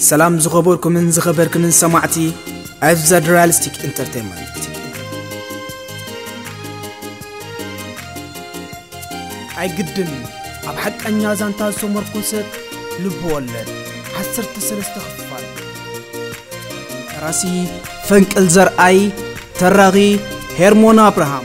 سلام زخبركم من زخبركم من سماعتي FZ Realistic Entertainment. أي قدم أبحد أن يازان تاسو مركوسة لبولد حسرت سلسة خفال راسي فنك الزرعي تراغي هيرمون أبراهام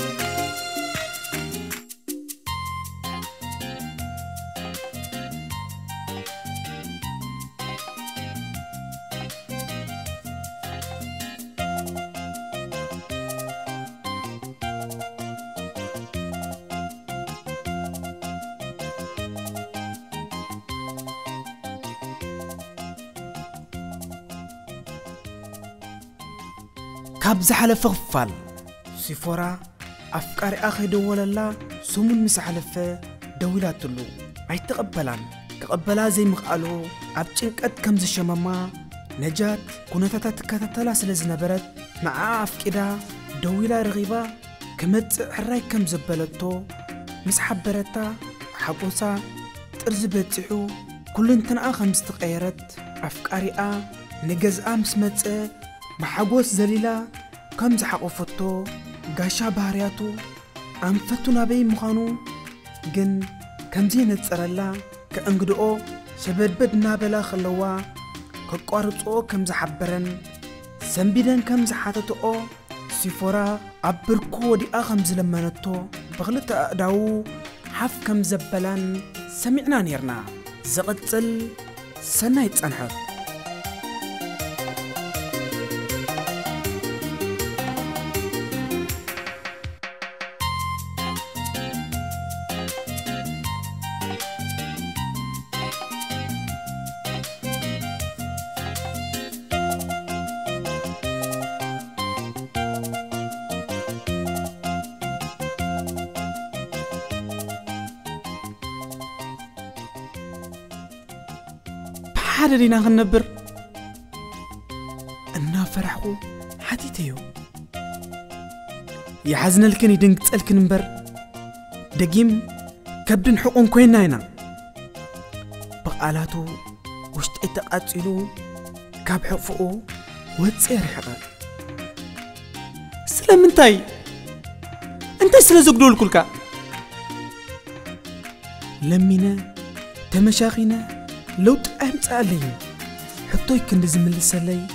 كابزا حلف غفال سيفورا أفكار آخر دولا لا سمون مس حلفة دولات اللو أي تقبلان تقبلا زي مقالو أبتشنك أد كمز الشماما نجات كونتا تكتتلا سلزنبرت مع أفكدا دولا رغيبة كمت حراي كمز بلتو مس حبرتا حقوسا ترزبتحو كل انتن آخر مستقيرت أفكاري نجز مسمت بحقوس زليلا كم زحقو فتو قاشا بارياتو أنفتو نبي مخانو جن كم زينة تسرلا كأنقدو شبدبد نابلا خلوا كقارطو كم زحبرن سنبيدن كم زحاتتو سيفورا عبركو دي آخم زلمانتو بغلط أقداو حف كم زبلان سمعنا نيرنا زغتل سنايت أنحف هذا دينا غنبر أنا فرحو حديتيو يا حزن الكن يدنك تسألكن نبر دقيم كبدن حقون كوين ناينا بقالاتو وشت اتقات إلو كاب حقفقو واتسير حقا سلام انتاي سلازق دول كلكا لمينا تمشاغينا لو تأمت علي حطوي كنزم اللي سلي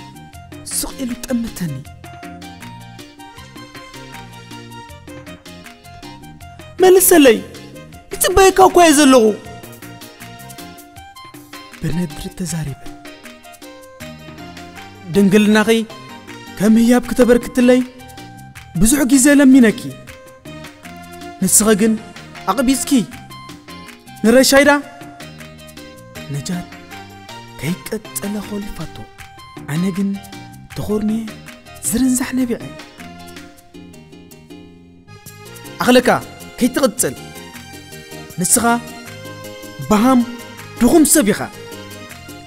سقيلو تأمتني مالي سلي يتبايكا وكويز اللغو بنادر التزاريب دنقل ناغي كم هياب كتبركت اللي بزعو جيزالا منكي نسغقن عقبيسكي نرى شايدا نجات كيكت ألا خولي فاتو أنا جن تخورني زرنزح نبيعي أغلقا كي تغتل نسخة بهم دخوم سبيخة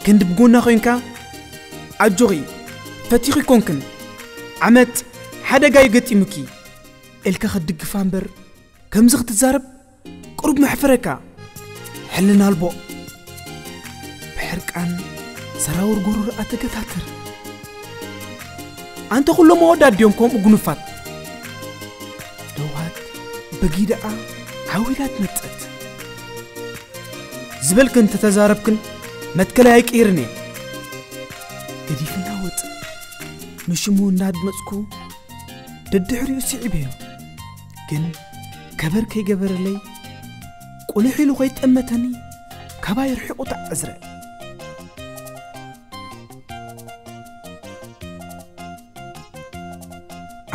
كنت بقولنا خوينكا عجوري فتيخي كونكن عمت حدا جاي قتي مكي إلكا خدق فامبر كم زغت الزارب قرب محفركا حلنا البو أن سراور غرور أتكتاتر أنت كل ما وداد يومكم وجنفات دوات بجيدا عويلات نتأت زبلكن تتزاربكن متكلايك إيرني قدي في النوت نشمو ناد مسكو تدحري وسعبيه كن كبر كي جبر لي قولي حلو غيت أمتني كباير حقو تعزرق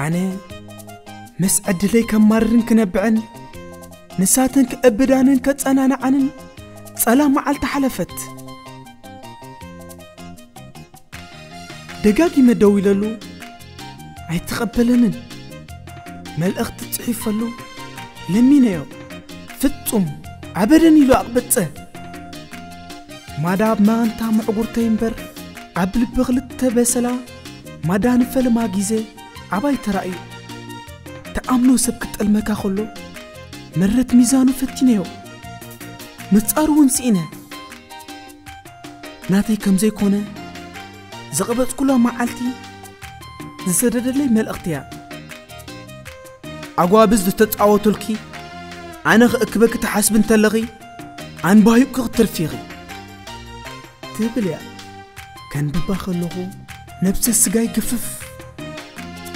أنا مسعد ليك مرن كنبعن نساتن كأبدانن كتسانان عنن سلام علت حلفت دقاقي مدوي للو عيتقبلنن ملأخ تتحيف لو لمينا يو فتم عبرني لو أقبته ما داب ما أنت معقور تيمبر قبل بغلت بسلا ما دان فل ما جيزه عباي ترأي تأمنو سبكت المكا خلو مرت ميزانو فتينيو متسارون سئنا ناتي كم زي كونه زقبت كلها معالتي زسدد لي مال اختيا اغوابز تتعاوتلكي انا اكبك تحسب انت لغي عن بايك ترفيغي تبليا كان بباخلو نفس السجاي قفف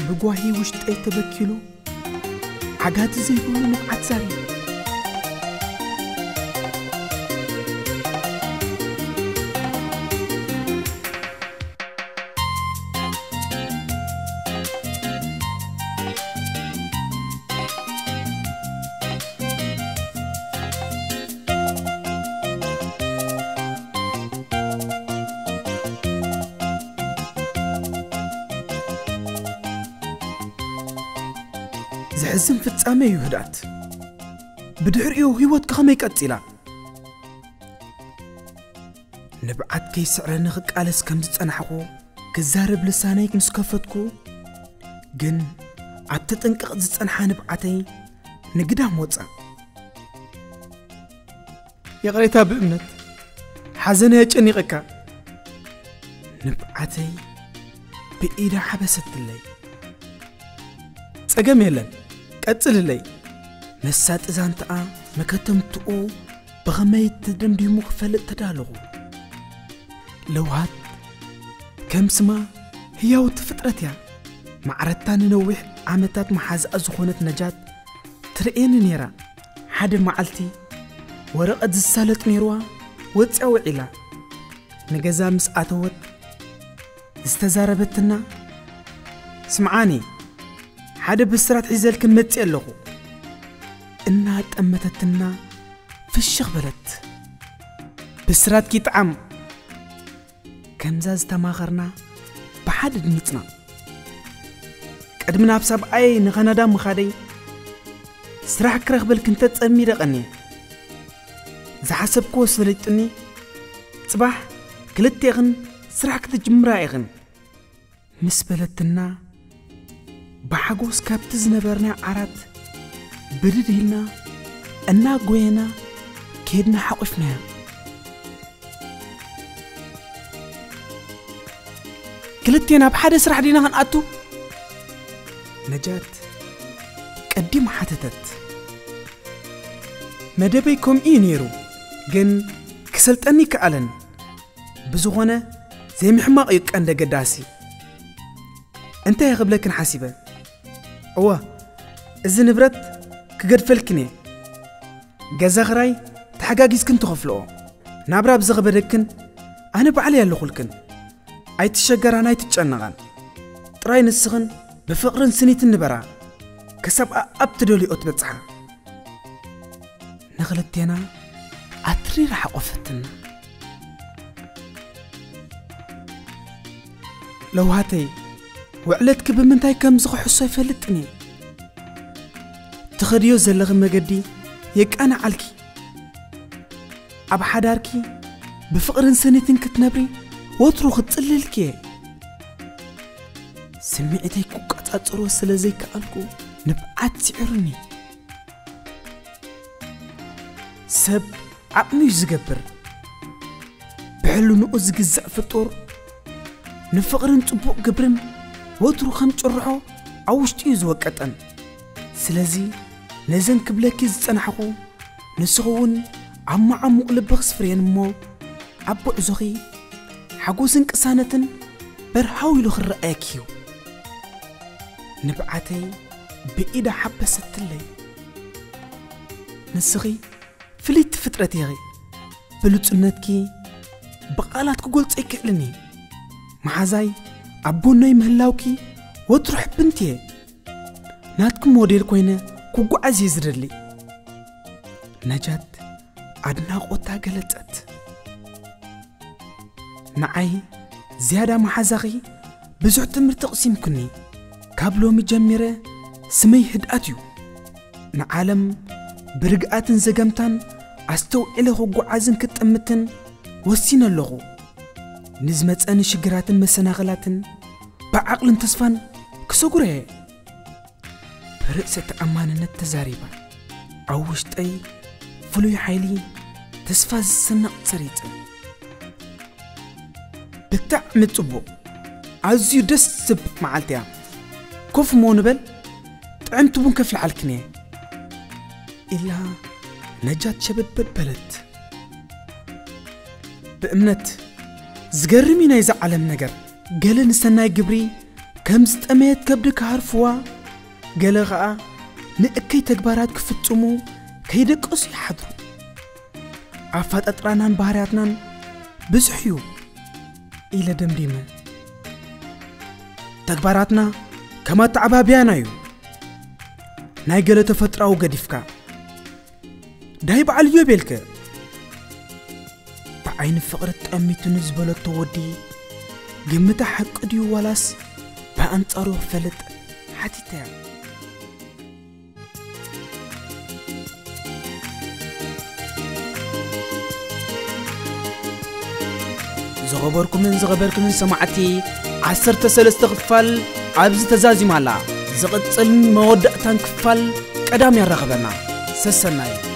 بقواهي وش تبكيلو حاجات زي كل مقعد سالي زحزم فتصامي يهدات بدحريو هيوت كخمي قتيلا نبعت كي سعرن قالس كم تصنحقو كزارب لساناي مسكفتكو جن اتتنقق تصنحا نبعتاي نغدا موصا يا قريتا بامنت حزن يچنيقكا نبعتاي بايدا حبستلي صقم يلن قتل لي مسات زانتا مكتمتو بغميت دمدي مخفل تدالو لوهات كم سما هي وتفطرتيا معرتان نوح عمتات محاز ازخونت نجات ترئين نيرا حد معلتي ورقد السالت نيروا وتصوعيلا نجزا مساتوت استزاربتنا سمعاني حدا بسرعة عزالك متي اللغو إنها تأمتتنا في الشغبلت بسرعة كي تعم كمزاز تماغرنا بحد دنيتنا قدمنا بساب أي نغانا دام مخادي سرعة كرغبلك انت تأمي رغني إذا حسب كوس فليتني صباح كلت يغن سرعة كتجمرا يغن مسبلتنا بحقوس كابتز نبرنا عرات بردهلنا أنا قوينا كيدنا حقفنا كلتينا بحد سرح دينا هنقاتو نجات قديم حتتت مدبيكم اي نيرو جن كسلتني كألن بزغونا زي محماق يك عند قداسي انت يا غبلك نحاسبه أوه إذا نبرت كقد فلكني جزا غراي تحقاقيس كنت غفلو نابرا بزغبركن أنا بعليا اللي خلكن أي تشجر أنا يتشنغن تراين السغن بفقر سنيت النبرة كسب أبتدولي أتبتحا نغلتينا أتري راح أوفتن لو هاتي وعلتك بمنتاي كم زغ حسو يفلتني تخديو زلغ مقدي يك أنا علكي أب حداركي بفقر سنتين كتنبري واتروخ تقللكي سمعتي كوكات أترو سلازي كألكو نبعت سعرني سب عقمي زقبر بحلو نقزق الزعفطور نفقر نطبق قبرم وترو خمت الرحو عوشت يزو كتن سلازي نزن كبلاكي زتنحقو نسغون عمو قلبغس فريان مو عبو ازغي حقوزن قسانتن برحاو يلو خرقاكيو نبعتي بإيدا حبة ستلي نسغي فليت فترتيغي بلوتنتكي بقالاتكو قلت ايكعلني معازاي أبونا يمهلاوكي وتروح بنتي ناتكم موديل كوينة كوكو عزيز رلي نجات عدنا قوتا قلتت نعي زيادة محازاغي بزوع تمر تقسيم كني كابلو مجميرة سمي هدأتيو نعالم برقاتن زقمتان أستو إلغو قعازن كتأمتن وسين اللغو نزمت أني شجرات مسناغلات بعقل تصفن كسوغري برئسة أمانة التزاريبة عوشت أي فلوي حيلي تسفاز السنة قصريت بالتعم تبو عزيو دس سب معالتيا كوف مو نبل طعمتو بون كفل عالكني إلا نجات شبت ببلت بأمنت زقرمي نايزع عالم نقر قال نستناي قبري كم زتأميت كبدك عرفوا قال غا نأكي تكبارات كفتمو كيدك قصي حضر عفات أطرانان بارياتنا بزحيو إلى دمديمة تكباراتنا كما تعبا بيانا يو نايقل تفترة وقدفكا دايب عليو بيلك بعين فقرة أميتو نزبالة تودي جمتا حق ديو والاس بأنت أروح فلت حتي تاعي زغبركم من سمعتي عسر تسل استغفال عبز تزازي مالا زغت سلم مودة تنكفال قدام يا رغبنا سسناي.